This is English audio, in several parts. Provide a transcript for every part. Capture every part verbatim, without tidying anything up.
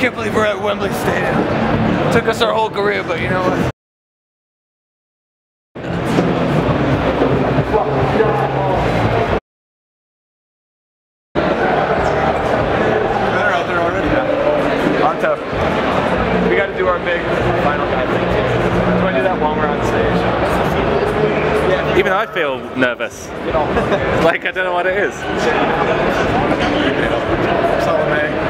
can't believe we're at Wembley Stadium. It took us our whole career, but you know what? Better out there already. Yeah. On tough. We got to do our big final guy thing too. That's why I do that while we're on stage. Even I feel nervous. Like I don't know what it is. Salome.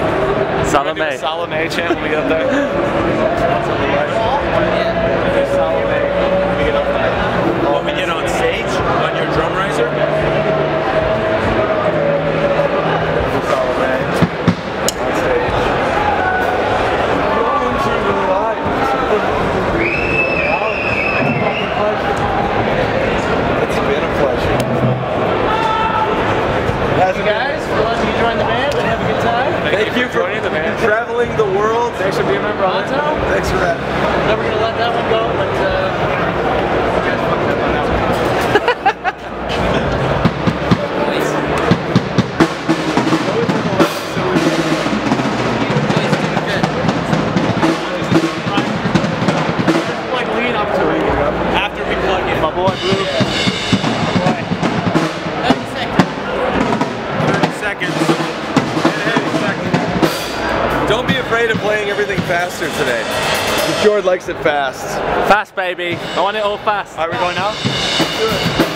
Salome chant when we get up there. Salome when we get up there. When we get on stage, on your drum riser. Salome. On stage. Welcome to the live. It's been a pleasure. Thank you guys for letting me join the band and have a good time. Thank, Thank you for joining the band. Traveling the world. Thanks for being my brother. Thanks for that. I'm never going to let that one go, but uh, you guys fucked up on that one. Like lean up to it after we plug in. My boy, Blue. Yeah. thirty seconds. thirty seconds. Don't be afraid of playing everything faster today. Jord likes it fast. Fast, baby. I want it all fast. Are we going out? Let's do it.